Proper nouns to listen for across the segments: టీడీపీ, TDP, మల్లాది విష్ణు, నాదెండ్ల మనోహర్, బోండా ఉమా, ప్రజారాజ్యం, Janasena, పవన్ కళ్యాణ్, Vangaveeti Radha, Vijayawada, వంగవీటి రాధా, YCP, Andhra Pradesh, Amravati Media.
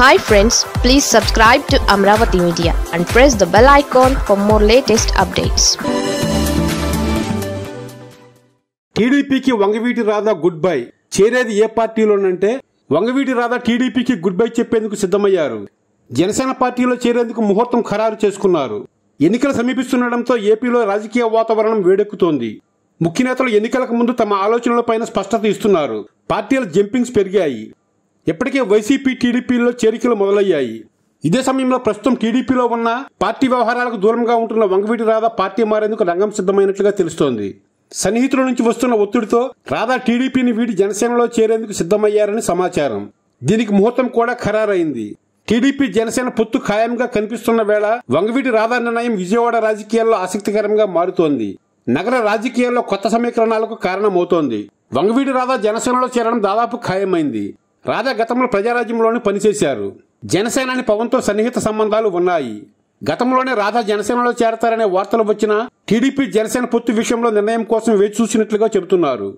Hi friends, please subscribe to Amravati Media and press the bell icon for more latest updates. TDP ki Vangaveeti Radha goodbye. Cheredi ye party lo nante Vangaveeti Radha TDP ki goodbye cheppenduku siddhamayyaru. Janasena party lo cherenduku muhurtam khararu cheskunnaru. Enikala samipistunnadamto AP lo rajakeeya vatavaranam vedekutondi. Mukhya nethalu enikalaku mundu tama aalochanalupaina spashtata istunnaru. Partyala jumpings perigayi. ఎప్పటికే YCP టీడీపీలో చేరికలు మొదలయ్యాయి. ఇదే సమయంలో ప్రస్తుతం టీడీపీలో ఉన్న party వ్యవహారాలకు దూరంగా ఉంటున్న వంగవీటి రాధా పార్టీ మారేందుకు రంగం సిద్ధమైనట్లుగా తెలుస్తోంది. సన్నిహితుల నుంచి వస్తున్న ఒత్తిడితో రాధా టీడీపీని వీడి జనసేనలో చేరేందుకు సిద్ధమయ్యారని సమాచారం. దీనికి ముహూర్తం కూడా ఖరారైంది. టీడీపీ జనసేన పొత్తు ఖాయంగా కనిపిస్తున్న వేళ వంగవీటి రాధా నిర్ణయం విజయవాడ రాజకీయాల్లో ఆసక్తికరంగా మారుతోంది. నగర రాజకీయాల్లో కొత్త సమీకరణాలకు కారణమవుతోంది. వంగవీటి రాధా జనసేనలో చేరడం దాదాపు ఖాయమైంది. రాధా గతంలో ప్రజారాజ్యంలోనే పనిచేశారు. జనసేనాని పవన్తో సన్నిహిత సంబంధాలు ఉన్నాయి. గతంలోనే రాధా జనసేనలో చేరతారనే వార్తలు వచ్చినా టీడీపీ జనసేన పొత్తు విషయంలో నిర్ణయం కోసం వేచి చూసినట్లుగా చెబుతున్నారు.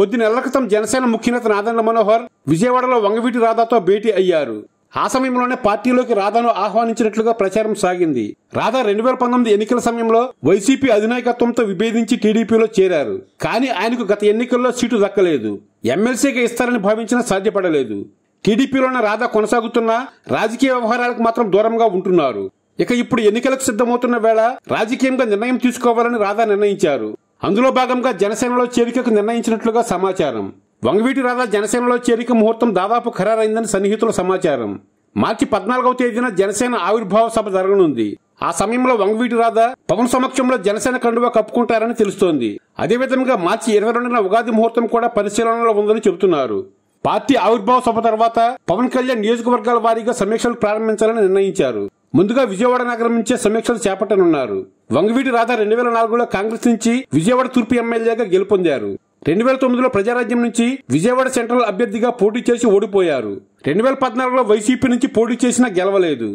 కొద్ది నెలల క్రితం జనసేన ముఖ్యనేత నాదెండ్ల మనోహర్ విజయవాడలో వంగవీటి రాధాతో భేటీ అయ్యారు. ఆ సమయంలోనే పార్టీలోకి రాధాను ఆహ్వానించినట్లుగా ప్రచారం సాగింది. రాధా 2019 ఎన్నికల సమయంలో వైసీపీ అధినాయకత్వంతో విభేదించి టీడీపీలో చేరారు. కానీ ఆయనకు గత ఎన్నికల్లో సీటు దక్కలేదు. ఎమ్మెల్సీగా ఇస్తారని భావించినా సాధ్యపడలేదు. టీడీపీలోనే రాధా కొనసాగుతున్న రాజకీయ వ్యవహారాలకు మాత్రం దూరంగా ఉంటున్నారు. ఇక ఇప్పుడు ఎన్నికలకు సిద్ధమవుతున్న వేళ రాజకీయంగా నిర్ణయం తీసుకోవాలని రాధా నిర్ణయించారు. అందులో భాగంగా జనసేనలో చేరికకు నిర్ణయించినట్లుగా సమాచారం. వంగవీటి రాధా జనసేనలో చేరిక ముహూర్తం దాదాపు ఖరారైందని సన్నిహితుల సమాచారం. మార్చి 14వ తేదీన జనసేన ఆవిర్భావ సభ జరగనుంది. ఆ సమయంలో వంగవీటి రాధా పవన్ సమక్షంలో జనసేన కండువా కప్పుకుంటారని తెలుస్తోంది. అదేవిధంగా మార్చి 22న ఉగాది ముహూర్తం కూడా పరిశీలనలో ఉందని చెబుతున్నారు. పార్టీ ఆవిర్భావ సభ తర్వాత పవన్ కళ్యాణ్ నియోజకవర్గాల వారీగా సమీక్షలు ప్రారంభించాలని నిర్ణయించారు. ముందుగా విజయవాడ నగరం నుంచే సమీక్షలు చేపట్టనున్నారు. వంగవీటి రాధా 2004లో కాంగ్రెస్ నుంచి విజయవాడ తూర్పు ఎమ్మెల్యేగా గెలుపొందారు. 2009లో ప్రజారాజ్యం నుంచి విజయవాడ సెంట్రల్ అభ్యర్థిగా పోటీ చేసి ఓడిపోయారు. 2014లో వైసీపీ నుంచి పోటీ చేసినా గెలవలేదు.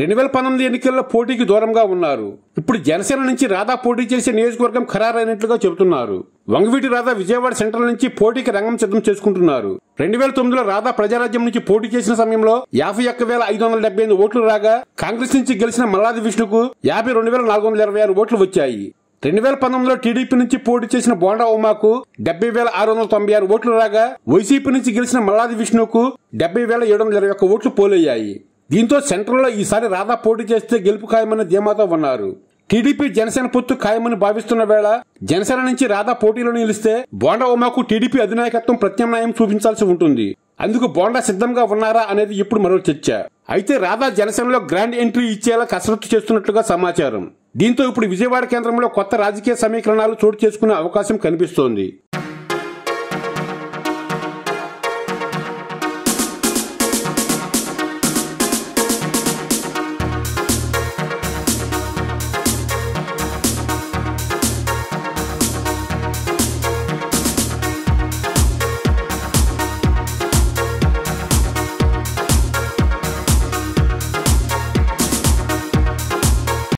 2019 ఎన్నికల్లో పోటీకి దూరంగా ఉన్నారు. ఇప్పుడు జనసేన నుంచి రాధా పోటీ చేసే నియోజకవర్గం ఖరారైనట్లుగా చెబుతున్నారు. వంగవీటి రాధా విజయవాడ సెంట్రల్ నుంచి పోటీకి రంగం సిద్ధం చేసుకుంటున్నారు. 2009లో రాధా ప్రజారాజ్యం నుంచి పోటీ చేసిన సమయంలో 51,578 ఓట్లు రాగా కాంగ్రెస్ నుంచి గెలిచిన మల్లాది విష్ణుకు 52,426 ఓట్లు వచ్చాయి. 2019లో టీడీపీ నుంచి పోటీ చేసిన బోండా ఉమాకు 70,696 ఓట్లు రాగా వైసీపీ నుంచి గెలిచిన మల్లాది విష్ణుకు 70,721 ఓట్లు పోలయ్యాయి. దీంతో సెంట్రల్లో ఈసారి రాధా పోటీ చేస్తే గెలుపు ఖాయమని ధీమాతో ఉన్నారు. టీడీపీ జనసేన పొత్తు ఖాయమని భావిస్తున్న వేళ జనసేన నుంచి రాధా పోటీలో నిలిస్తే బోండా ఉమాకు టీడీపీ అధినాయకత్వం ప్రత్యామ్నాయం చూపించాల్సి ఉంటుంది. అందుకు బోండా సిద్ధంగా ఉన్నారా అనేది ఇప్పుడు మరో చర్చ. అయితే రాధా జనసేనలో గ్రాండ్ ఎంట్రీ ఇచ్చేలా కసరత్తు చేస్తున్నట్లుగా సమాచారం. దీంతో ఇప్పుడు విజయవాడ కేంద్రంలో కొత్త రాజకీయ సమీకరణాలు చోటు చేసుకునే అవకాశం కనిపిస్తోంది.